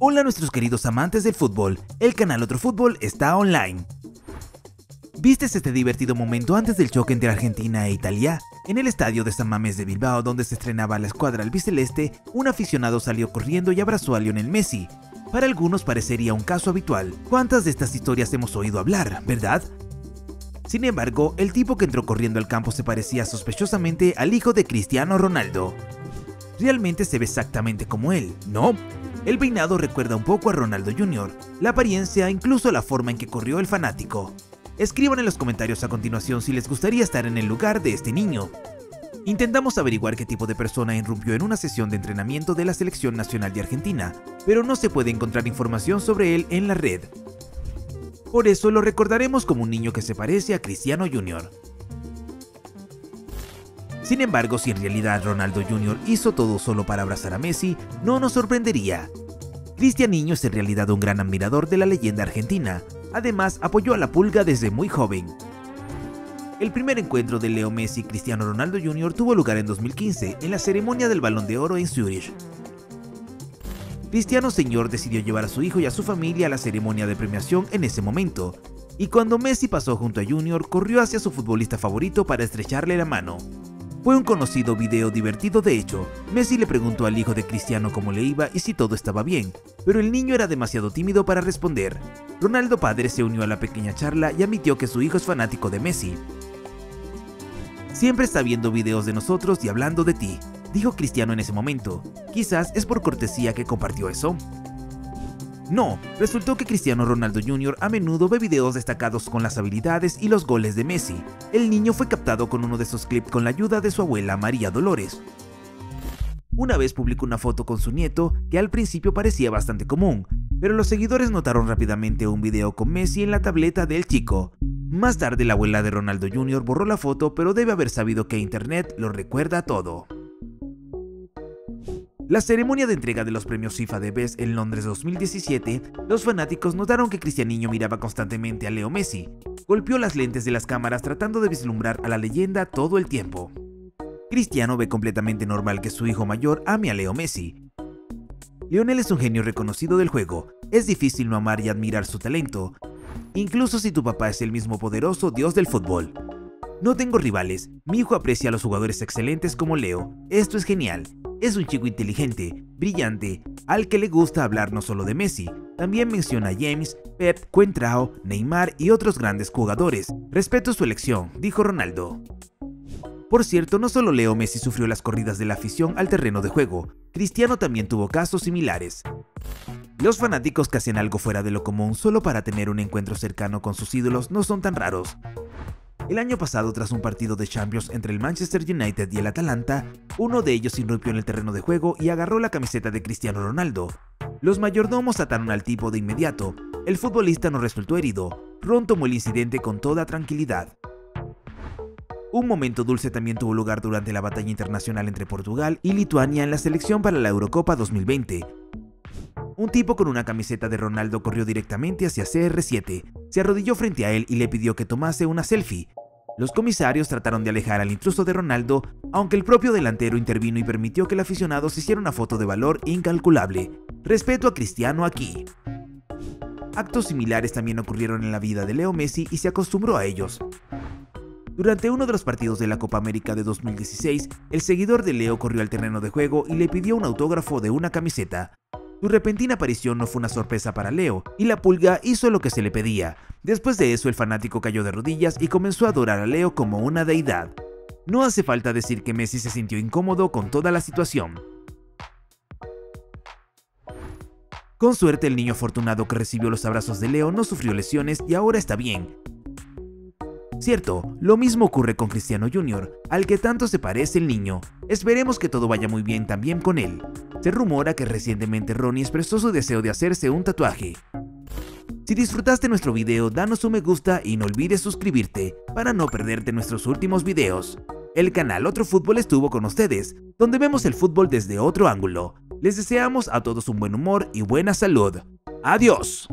Hola a nuestros queridos amantes del fútbol, el canal Otro Fútbol está online. ¿Vistes este divertido momento antes del choque entre Argentina e Italia? En el estadio de San Mamés de Bilbao, donde se estrenaba la escuadra albiceleste, un aficionado salió corriendo y abrazó a Lionel Messi. Para algunos parecería un caso habitual. ¿Cuántas de estas historias hemos oído hablar, verdad? Sin embargo, el tipo que entró corriendo al campo se parecía sospechosamente al hijo de Cristiano Ronaldo. Realmente se ve exactamente como él, ¿no? El peinado recuerda un poco a Ronaldo Jr., la apariencia, incluso la forma en que corrió el fanático. Escriban en los comentarios a continuación si les gustaría estar en el lugar de este niño. Intentamos averiguar qué tipo de persona irrumpió en una sesión de entrenamiento de la Selección Nacional de Argentina, pero no se puede encontrar información sobre él en la red. Por eso lo recordaremos como un niño que se parece a Cristiano Jr. Sin embargo, si en realidad Ronaldo Jr. hizo todo solo para abrazar a Messi, no nos sorprendería. Cristianinho es en realidad un gran admirador de la leyenda argentina. Además, apoyó a La Pulga desde muy joven. El primer encuentro de Leo Messi y Cristiano Ronaldo Jr. tuvo lugar en 2015, en la ceremonia del Balón de Oro en Zurich. Cristiano Señor decidió llevar a su hijo y a su familia a la ceremonia de premiación en ese momento, y cuando Messi pasó junto a Junior, corrió hacia su futbolista favorito para estrecharle la mano. Fue un conocido video divertido de hecho. Messi le preguntó al hijo de Cristiano cómo le iba y si todo estaba bien, pero el niño era demasiado tímido para responder. Ronaldo padre se unió a la pequeña charla y admitió que su hijo es fanático de Messi. Siempre está viendo videos de nosotros y hablando de ti, dijo Cristiano en ese momento. Quizás es por cortesía que compartió eso. No, resultó que Cristiano Ronaldo Jr. a menudo ve videos destacados con las habilidades y los goles de Messi. El niño fue captado con uno de esos clips con la ayuda de su abuela María Dolores. Una vez publicó una foto con su nieto que al principio parecía bastante común, pero los seguidores notaron rápidamente un video con Messi en la tableta del chico. Más tarde la abuela de Ronaldo Jr. borró la foto, pero debe haber sabido que internet lo recuerda todo. La ceremonia de entrega de los premios FIFA de Best en Londres 2017, los fanáticos notaron que Cristianinho miraba constantemente a Leo Messi. Golpeó las lentes de las cámaras tratando de vislumbrar a la leyenda todo el tiempo. Cristiano ve completamente normal que su hijo mayor ame a Leo Messi. Lionel es un genio reconocido del juego, es difícil no amar y admirar su talento, incluso si tu papá es el mismo poderoso dios del fútbol. No tengo rivales, mi hijo aprecia a los jugadores excelentes como Leo, esto es genial. Es un chico inteligente, brillante, al que le gusta hablar no solo de Messi, también menciona a James, Pep, Coentrao, Neymar y otros grandes jugadores. Respeto su elección, dijo Ronaldo. Por cierto, no solo Leo Messi sufrió las corridas de la afición al terreno de juego, Cristiano también tuvo casos similares. Los fanáticos que hacen algo fuera de lo común solo para tener un encuentro cercano con sus ídolos no son tan raros. El año pasado, tras un partido de Champions entre el Manchester United y el Atalanta, uno de ellos irrumpió en el terreno de juego y agarró la camiseta de Cristiano Ronaldo. Los mayordomos ataron al tipo de inmediato, el futbolista no resultó herido, Ron tomó el incidente con toda tranquilidad. Un momento dulce también tuvo lugar durante la batalla internacional entre Portugal y Lituania en la selección para la Eurocopa 2020. Un tipo con una camiseta de Ronaldo corrió directamente hacia CR7, se arrodilló frente a él y le pidió que tomase una selfie. Los comisarios trataron de alejar al intruso de Ronaldo, aunque el propio delantero intervino y permitió que el aficionado se hiciera una foto de valor incalculable. Respeto a Cristiano aquí. Actos similares también ocurrieron en la vida de Leo Messi y se acostumbró a ellos. Durante uno de los partidos de la Copa América de 2016, el seguidor de Leo corrió al terreno de juego y le pidió un autógrafo de una camiseta. Su repentina aparición no fue una sorpresa para Leo, y La Pulga hizo lo que se le pedía. Después de eso, el fanático cayó de rodillas y comenzó a adorar a Leo como una deidad. No hace falta decir que Messi se sintió incómodo con toda la situación. Con suerte, el niño afortunado que recibió los abrazos de Leo no sufrió lesiones y ahora está bien. Cierto, lo mismo ocurre con Cristiano Jr., al que tanto se parece el niño. Esperemos que todo vaya muy bien también con él. Se rumora que recientemente Ronnie expresó su deseo de hacerse un tatuaje. Si disfrutaste nuestro video, danos un me gusta y no olvides suscribirte para no perderte nuestros últimos videos. El canal Otro Fútbol estuvo con ustedes, donde vemos el fútbol desde otro ángulo. Les deseamos a todos un buen humor y buena salud. ¡Adiós!